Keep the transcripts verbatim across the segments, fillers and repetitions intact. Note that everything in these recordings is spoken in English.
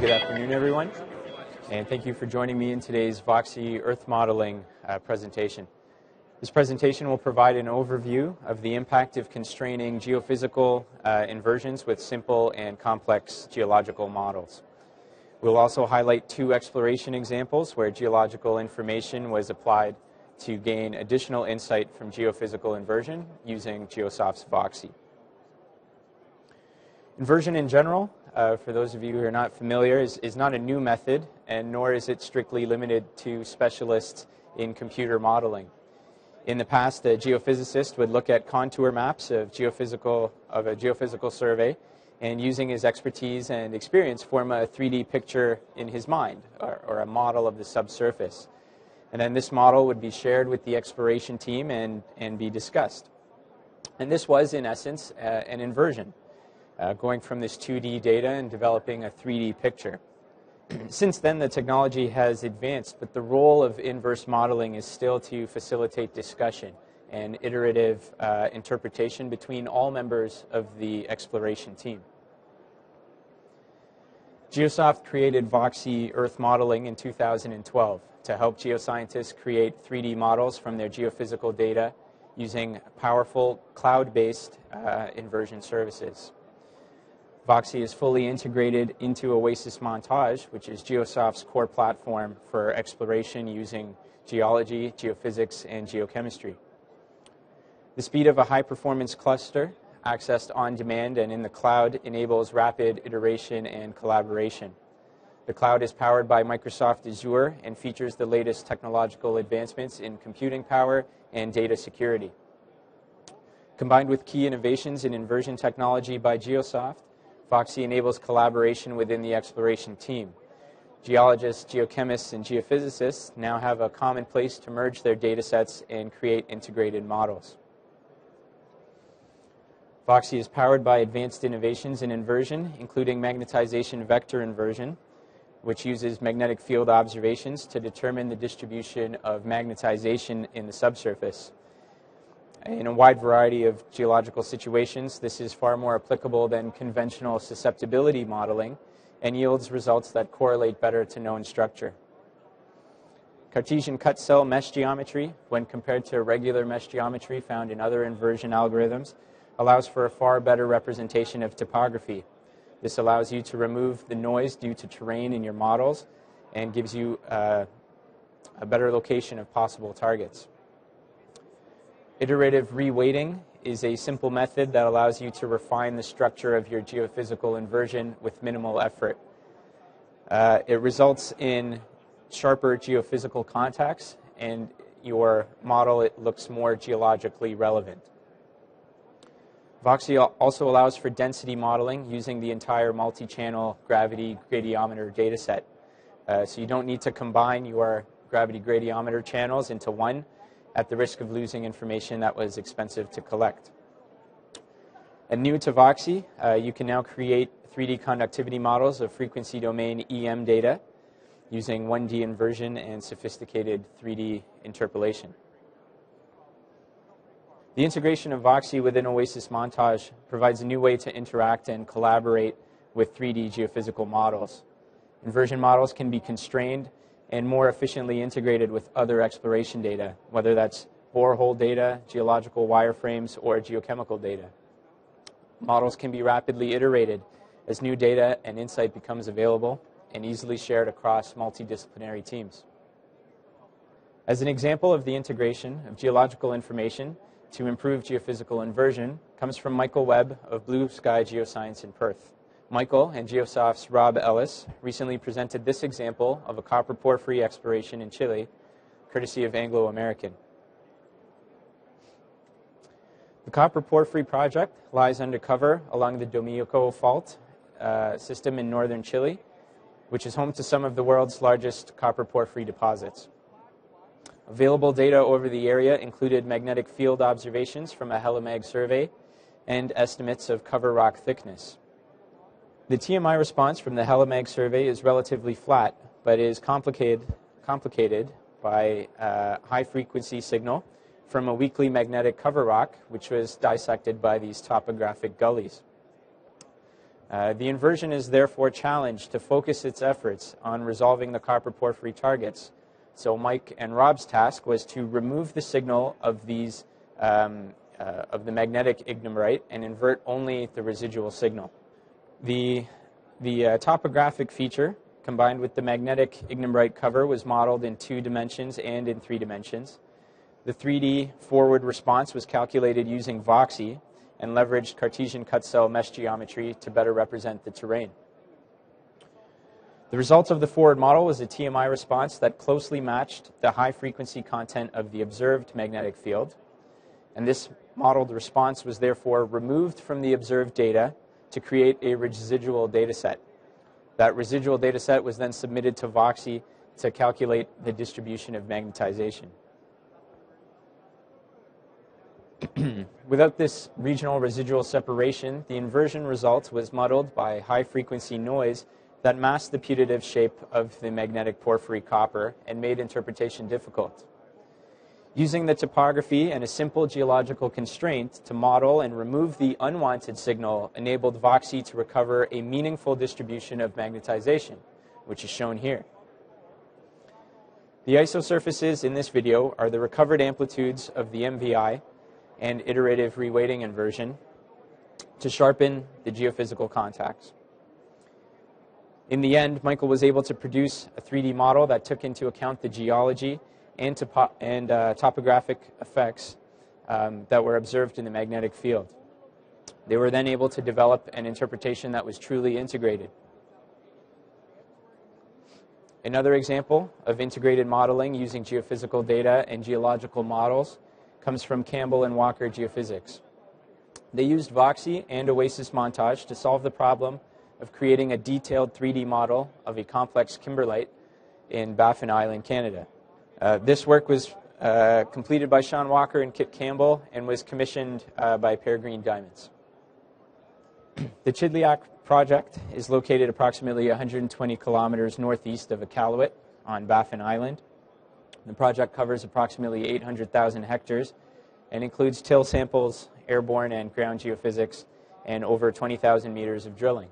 good afternoon, everyone, and thank you for joining me in today's VOXI Earth Modeling uh, presentation. This presentation will provide an overview of the impact of constraining geophysical uh, inversions with simple and complex geological models. We'll also highlight two exploration examples where geological information was applied to gain additional insight from geophysical inversion using Geosoft's VOXI. Inversion in general, Uh, for those of you who are not familiar, is, is not a new method, and nor is it strictly limited to specialists in computer modeling. In the past, a geophysicist would look at contour maps of, geophysical, of a geophysical survey, and using his expertise and experience, form a three D picture in his mind, or, or a model of the subsurface. And then this model would be shared with the exploration team and, and be discussed. And this was, in essence, uh, an inversion. Uh, going from this two D data and developing a three D picture. Since then, the technology has advanced, but the role of inverse modeling is still to facilitate discussion and iterative uh, interpretation between all members of the exploration team. Geosoft created VOXI Earth Modeling in two thousand twelve to help geoscientists create three D models from their geophysical data using powerful cloud-based uh, inversion services. VOXI is fully integrated into Oasis Montaj, which is Geosoft's core platform for exploration using geology, geophysics, and geochemistry. The speed of a high-performance cluster, accessed on demand and in the cloud, enables rapid iteration and collaboration. The cloud is powered by Microsoft Azure and features the latest technological advancements in computing power and data security. Combined with key innovations in inversion technology by Geosoft, VOXI enables collaboration within the exploration team. Geologists, geochemists, and geophysicists now have a common place to merge their data sets and create integrated models. VOXI is powered by advanced innovations in inversion, including magnetization vector inversion, which uses magnetic field observations to determine the distribution of magnetization in the subsurface. In a wide variety of geological situations, this is far more applicable than conventional susceptibility modeling and yields results that correlate better to known structure. Cartesian cut-cell mesh geometry, when compared to regular mesh geometry found in other inversion algorithms, allows for a far better representation of topography. This allows you to remove the noise due to terrain in your models and gives you uh, a better location of possible targets. Iterative reweighting is a simple method that allows you to refine the structure of your geophysical inversion with minimal effort. Uh, it results in sharper geophysical contacts, and your model it looks more geologically relevant. VOXI also allows for density modeling using the entire multi-channel gravity gradiometer dataset. Uh, so you don't need to combine your gravity gradiometer channels into one, at the risk of losing information that was expensive to collect. And new to VOXI, uh, you can now create three D conductivity models of frequency domain E M data using one D inversion and sophisticated three D interpolation. The integration of VOXI within Oasis Montaj provides a new way to interact and collaborate with three D geophysical models. Inversion models can be constrained and more efficiently integrated with other exploration data, whether that's borehole data, geological wireframes, or geochemical data. Models can be rapidly iterated as new data and insight becomes available and easily shared across multidisciplinary teams. As an example of the integration of geological information to improve geophysical inversion comes from Michael Webb of Blue Sky Geoscience in Perth. Michael and Geosoft's Rob Ellis recently presented this example of a copper porphyry exploration in Chile, courtesy of Anglo-American. The copper porphyry project lies undercover along the Domeyko fault uh, system in northern Chile, which is home to some of the world's largest copper porphyry deposits. Available data over the area included magnetic field observations from a HeliMag survey and estimates of cover rock thickness. The T M I response from the HeliMag survey is relatively flat, but is complicated, complicated by a high-frequency signal from a weakly magnetic cover rock, which was dissected by these topographic gullies. Uh, the inversion is therefore challenged to focus its efforts on resolving the copper porphyry targets. So Mike and Rob's task was to remove the signal of these um, uh, of the magnetic ignimbrite and invert only the residual signal. The, the uh, topographic feature combined with the magnetic ignimbrite cover was modeled in two dimensions and in three dimensions. The three D forward response was calculated using VOXI and leveraged Cartesian cut-cell mesh geometry to better represent the terrain. The result of the forward model was a T M I response that closely matched the high-frequency content of the observed magnetic field, and this modeled response was therefore removed from the observed data to create a residual data set. That residual data set was then submitted to VOXI to calculate the distribution of magnetization. Without this regional residual separation, the inversion result was muddled by high-frequency noise that masked the putative shape of the magnetic porphyry copper and made interpretation difficult. Using the topography and a simple geological constraint to model and remove the unwanted signal enabled VOXI to recover a meaningful distribution of magnetization, which is shown here. The isosurfaces in this video are the recovered amplitudes of the M V I and iterative reweighting inversion to sharpen the geophysical contacts. In the end, Michael was able to produce a three D model that took into account the geology and, topo and uh, topographic effects um, that were observed in the magnetic field. They were then able to develop an interpretation that was truly integrated. Another example of integrated modeling using geophysical data and geological models comes from Campbell and Walker Geophysics. They used VOXI and Oasis Montaj to solve the problem of creating a detailed three D model of a complex kimberlite in Baffin Island, Canada. Uh, this work was uh, completed by Sean Walker and Kip Campbell and was commissioned uh, by Peregrine Diamonds. The Chidliak project is located approximately one hundred twenty kilometers northeast of Iqaluit on Baffin Island. The project covers approximately eight hundred thousand hectares and includes till samples, airborne and ground geophysics, and over twenty thousand meters of drilling.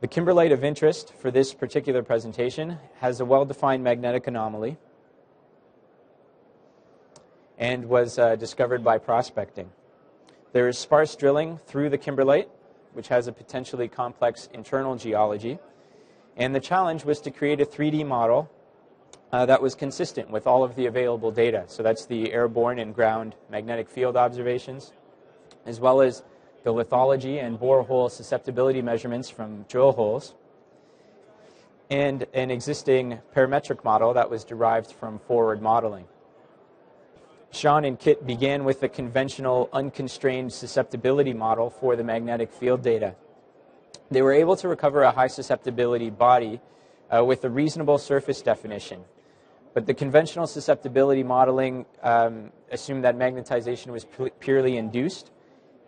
The kimberlite of interest for this particular presentation has a well-defined magnetic anomaly and was uh, discovered by prospecting. There is sparse drilling through the kimberlite, which has a potentially complex internal geology, and the challenge was to create a three D model Uh, that was consistent with all of the available data. So that's the airborne and ground magnetic field observations, as well as the lithology and borehole susceptibility measurements from drill holes, and an existing parametric model that was derived from forward modeling. Sean and Kit began with a conventional unconstrained susceptibility model for the magnetic field data. They were able to recover a high susceptibility body uh, with a reasonable surface definition. But the conventional susceptibility modeling um, assumed that magnetization was purely induced,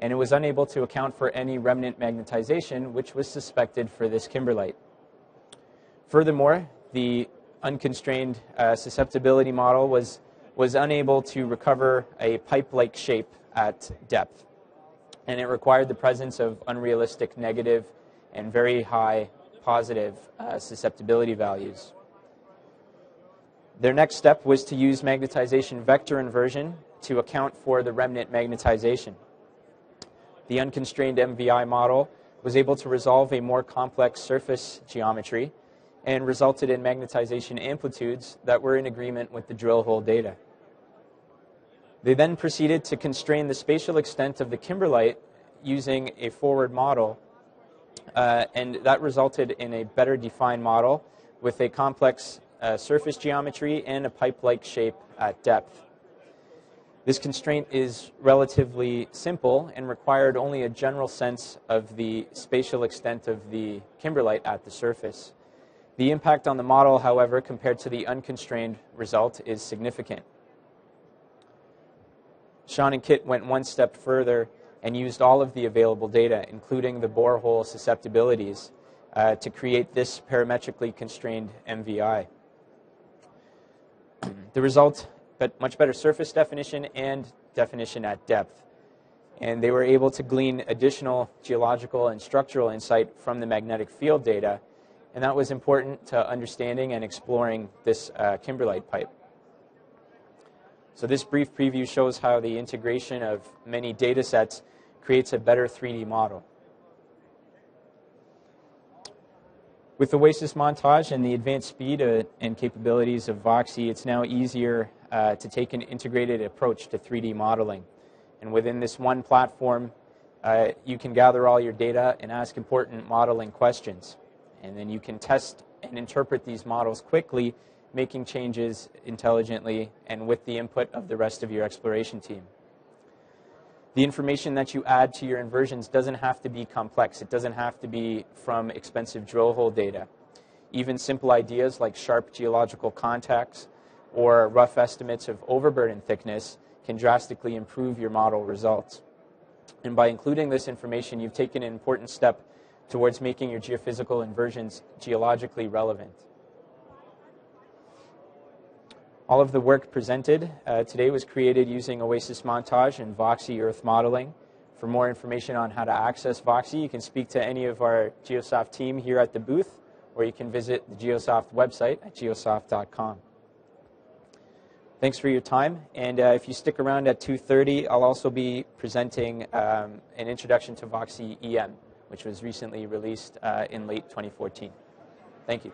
and it was unable to account for any remnant magnetization, which was suspected for this kimberlite. Furthermore, the unconstrained uh, susceptibility model was, was unable to recover a pipe-like shape at depth, and it required the presence of unrealistic negative and very high positive uh, susceptibility values. Their next step was to use magnetization vector inversion to account for the remnant magnetization. The unconstrained M V I model was able to resolve a more complex surface geometry and resulted in magnetization amplitudes that were in agreement with the drill hole data. They then proceeded to constrain the spatial extent of the kimberlite using a forward model, uh, and that resulted in a better defined model with a complex Uh, surface geometry and a pipe-like shape at depth. This constraint is relatively simple and required only a general sense of the spatial extent of the kimberlite at the surface. The impact on the model, however, compared to the unconstrained result is significant. Sean and Kit went one step further and used all of the available data, including the borehole susceptibilities, uh, to create this parametrically constrained M V I. The result, but much better surface definition and definition at depth. and they were able to glean additional geological and structural insight from the magnetic field data, and that was important to understanding and exploring this uh, kimberlite pipe. So this brief preview shows how the integration of many data sets creates a better three D model. With the Oasis Montaj and the advanced speed uh, and capabilities of VOXI, it's now easier uh, to take an integrated approach to three D modeling. And within this one platform, uh, you can gather all your data and ask important modeling questions. And then you can test and interpret these models quickly, making changes intelligently and with the input of the rest of your exploration team. The information that you add to your inversions doesn't have to be complex. It doesn't have to be from expensive drill hole data. Even simple ideas like sharp geological contacts or rough estimates of overburden thickness can drastically improve your model results. And by including this information, you've taken an important step towards making your geophysical inversions geologically relevant. All of the work presented uh, today was created using Oasis Montaj and VOXI Earth Modeling. For more information on how to access VOXI, you can speak to any of our Geosoft team here at the booth, or you can visit the Geosoft website at geosoft dot com. Thanks for your time, and uh, if you stick around at two thirty, I'll also be presenting um, an introduction to VOXI E M, which was recently released uh, in late twenty fourteen. Thank you.